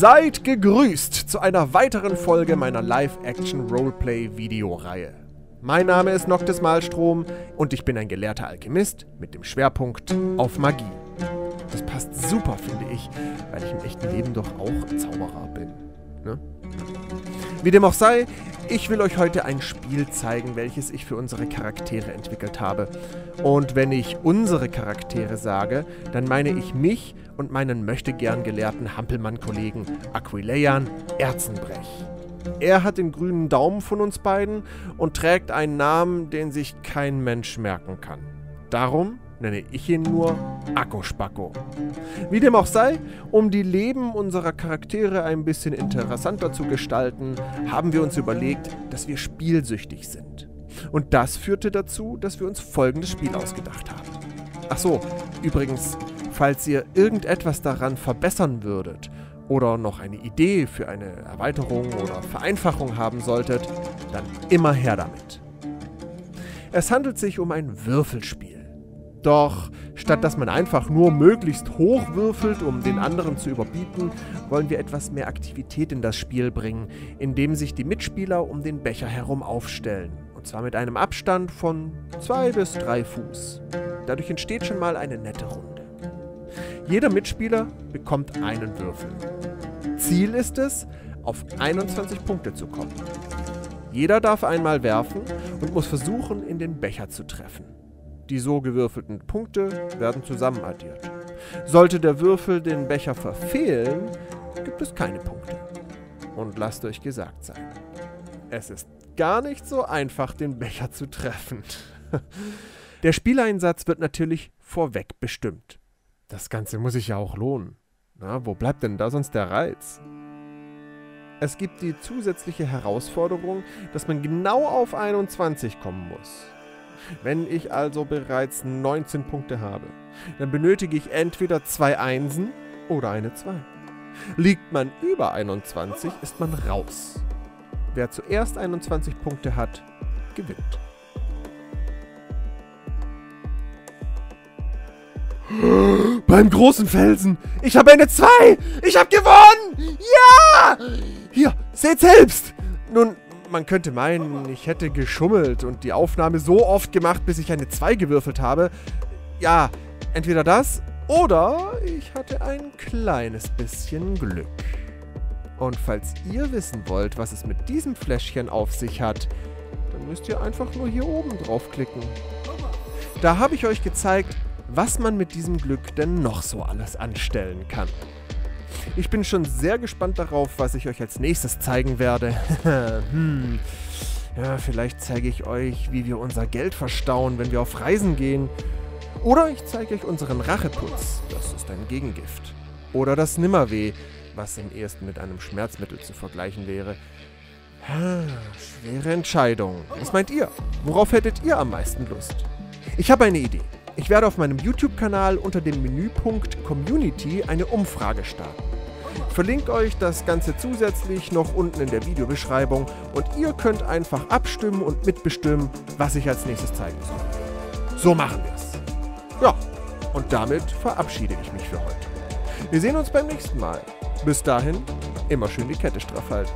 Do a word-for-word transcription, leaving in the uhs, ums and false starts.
seid gegrüßt zu einer weiteren Folge meiner Live-Action-Roleplay-Videoreihe. Mein Name ist Noctis Malmström und ich bin ein gelehrter Alchemist mit dem Schwerpunkt auf Magie. Das passt super, finde ich, weil ich im echten Leben doch auch Zauberer bin. Ne? Wie dem auch sei, ich will euch heute ein Spiel zeigen, welches ich für unsere Charaktere entwickelt habe. Und wenn ich unsere Charaktere sage, dann meine ich mich und meinen möchtegern gelehrten Hampelmann-Kollegen Aquilean Erzenbrech. Er hat den grünen Daumen von uns beiden und trägt einen Namen, den sich kein Mensch merken kann. Darum nenne ich ihn nur Akkuspacko. Wie dem auch sei, um die Leben unserer Charaktere ein bisschen interessanter zu gestalten, haben wir uns überlegt, dass wir spielsüchtig sind. Und das führte dazu, dass wir uns folgendes Spiel ausgedacht haben. Ach so, übrigens, falls ihr irgendetwas daran verbessern würdet oder noch eine Idee für eine Erweiterung oder Vereinfachung haben solltet, dann immer her damit. Es handelt sich um ein Würfelspiel. Doch statt dass man einfach nur möglichst hoch würfelt, um den anderen zu überbieten, wollen wir etwas mehr Aktivität in das Spiel bringen, indem sich die Mitspieler um den Becher herum aufstellen. Und zwar mit einem Abstand von zwei bis drei Fuß. Dadurch entsteht schon mal eine nette Runde. Jeder Mitspieler bekommt einen Würfel. Ziel ist es, auf einundzwanzig Punkte zu kommen. Jeder darf einmal werfen und muss versuchen, in den Becher zu treffen. Die so gewürfelten Punkte werden zusammenaddiert. Sollte der Würfel den Becher verfehlen, gibt es keine Punkte. Und lasst euch gesagt sein, es ist gar nicht so einfach, den Becher zu treffen. Der Spieleinsatz wird natürlich vorweg bestimmt. Das Ganze muss sich ja auch lohnen. Na, wo bleibt denn da sonst der Reiz? Es gibt die zusätzliche Herausforderung, dass man genau auf einundzwanzig kommen muss. Wenn ich also bereits neunzehn Punkte habe, dann benötige ich entweder zwei Einsen oder eine zwei. Liegt man über einundzwanzig, ist man raus. Wer zuerst einundzwanzig Punkte hat, gewinnt. Beim großen Felsen! Ich habe eine zwei! Ich habe gewonnen! Ja! Hier, seht selbst! Nun, man könnte meinen, ich hätte geschummelt und die Aufnahme so oft gemacht, bis ich eine zwei gewürfelt habe. Ja, entweder das oder ich hatte ein kleines bisschen Glück. Und falls ihr wissen wollt, was es mit diesem Fläschchen auf sich hat, dann müsst ihr einfach nur hier oben draufklicken. Da habe ich euch gezeigt, was man mit diesem Glück denn noch so alles anstellen kann. Ich bin schon sehr gespannt darauf, was ich euch als nächstes zeigen werde. hm. Ja, vielleicht zeige ich euch, wie wir unser Geld verstauen, wenn wir auf Reisen gehen. Oder ich zeige euch unseren Racheputz, das ist ein Gegengift. Oder das Nimmerweh, was im ersten mit einem Schmerzmittel zu vergleichen wäre. Ha, schwere Entscheidung. Was meint ihr? Worauf hättet ihr am meisten Lust? Ich habe eine Idee. Ich werde auf meinem YouTube-Kanal unter dem Menüpunkt Community eine Umfrage starten. Ich verlinke euch das Ganze zusätzlich noch unten in der Videobeschreibung und ihr könnt einfach abstimmen und mitbestimmen, was ich als nächstes zeigen soll. So machen wir es. Ja, und damit verabschiede ich mich für heute. Wir sehen uns beim nächsten Mal. Bis dahin, immer schön die Kette straff halten.